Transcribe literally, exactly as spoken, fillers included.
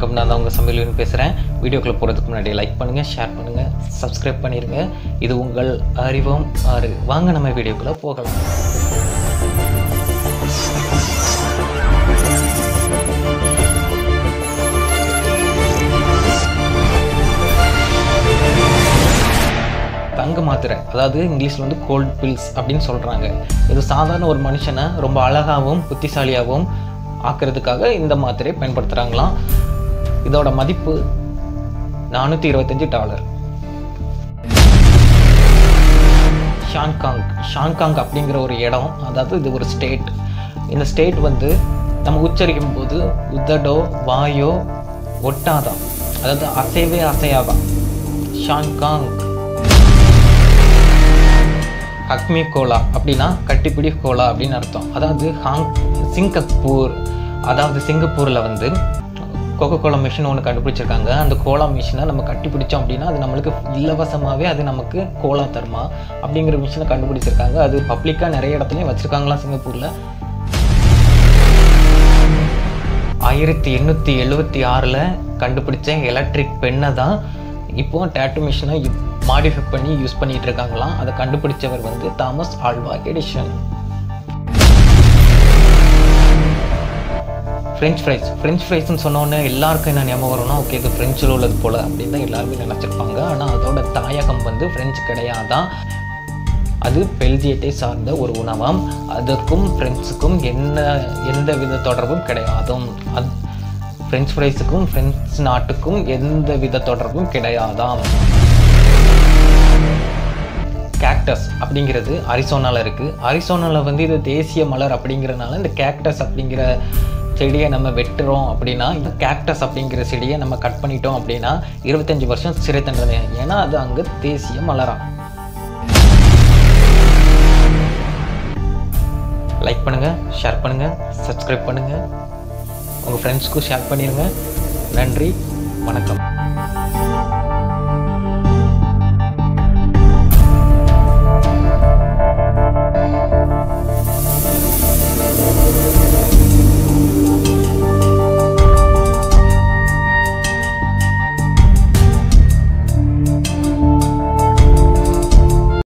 வணக்கம், நான் தான் உங்கள் சமையல்னு பேசுகிறேன். வீடியோக்குள்ளே போகிறதுக்கு முன்னாடி லைக் பண்ணுங்கள், ஷேர் பண்ணுங்கள், சப்ஸ்கிரைப் பண்ணிடுங்க. இது உங்கள் அறிவும் ஆறு. வாங்க நம்ம வீடியோக்குள்ளே போகலாம். தங்க மாத்திரை, அதாவது இங்கிலீஷில் வந்து கோல்ட் பில்ஸ் அப்படின்னு சொல்கிறாங்க. இது சாதாரண ஒரு மனுஷனை ரொம்ப அழகாகவும் புத்திசாலியாகவும் ஆக்கிறதுக்காக இந்த மாத்திரையை பயன்படுத்துகிறாங்களாம். இதோட மதிப்பு நானூற்றி இருபத்தஞ்சு டாலர். ஷாங்காங் ஷாங்காங் அப்படிங்கிற ஒரு இடம், அதாவது இது ஒரு ஸ்டேட். இந்த ஸ்டேட் வந்து நம்ம உச்சரிக்கும் போது உதடோ வாயோ ஒட்டாதான், அதாவது அசைவே அசையாதான் ஷாங்காங். ஹக்மி கோலா அப்படின்னா கட்டிப்பிடி கோலா அப்படின்னு அர்த்தம். அதாவது ஹாங் சிங்கப்பூர், அதாவது சிங்கப்பூரில் வந்து கோகோ கோலா மிஷின் ஒன்று கண்டுபிடிச்சிருக்காங்க. அந்த கோலா மிஷினை நம்ம கட்டிப்பிடிச்சோம் அப்படின்னா அது நம்மளுக்கு இலவசமாகவே அது நமக்கு கோலா தருமா அப்படிங்கிற மிஷினை கண்டுபிடிச்சிருக்காங்க. அது பப்ளிக்காக நிறைய இடத்துலையும் வச்சுருக்காங்களாம் சிங்கப்பூரில். ஆயிரத்தி எண்ணூற்றி எழுபத்தி ஆறில் கண்டுபிடிச்ச எலக்ட்ரிக் பெண்ணை தான் இப்போது டேட்டு மிஷினை மாடிஃபை பண்ணி யூஸ் பண்ணிகிட்டு இருக்காங்களாம். அதை கண்டுபிடிச்சவர் வந்து Thomas Alva Edison. French fries French ஃப்ரைஸ்ன்னு சொன்னோன்னே எல்லாருக்கும் என்ன ஞாபகம் வரும்னா, ஓகே இது ஃப்ரெஞ்சில் உள்ளது போல் அப்படின்னு தான் எல்லாருமே நினச்சிருப்பாங்க. ஆனால் அதோட தாயகம் வந்து ஃப்ரெஞ்சு கிடையாதான், அது பெல்ஜியத்தை சார்ந்த ஒரு உணவம். அதுக்கும் ஃப்ரெஞ்சுக்கும் என்ன எந்த வித தொடர்பும் கிடையாதும். அது ஃப்ரெஞ்ச் ஃப்ரைஸுக்கும் ஃப்ரெஞ்ச் நாட்டுக்கும் எந்த வித தொடர்பும் கிடையாதாம். கேக்டஸ் அப்படிங்கிறது அரிசோனாவில் இருக்குது. அரிசோனாவில் வந்து இது தேசிய மலர் அப்படிங்கிறதுனால இந்த கேக்டஸ் அப்படிங்கிற செடியை நம்ம வெட்டுறோம் அப்படின்னா, இந்த கேக்டஸ் அப்படிங்கிற செடியை நம்ம கட் பண்ணிட்டோம் அப்படின்னா இருபத்தஞ்சி வருஷம் சிறை தண்டனை. ஏன்னா அது அங்கே தேசிய மலராக. லைக் பண்ணுங்கள், ஷேர் பண்ணுங்கள், சப்ஸ்கிரைப் பண்ணுங்கள், உங்கள் ஃப்ரெண்ட்ஸ்க்கும் ஷேர் பண்ணிடுங்க. நன்றி, வணக்கம்.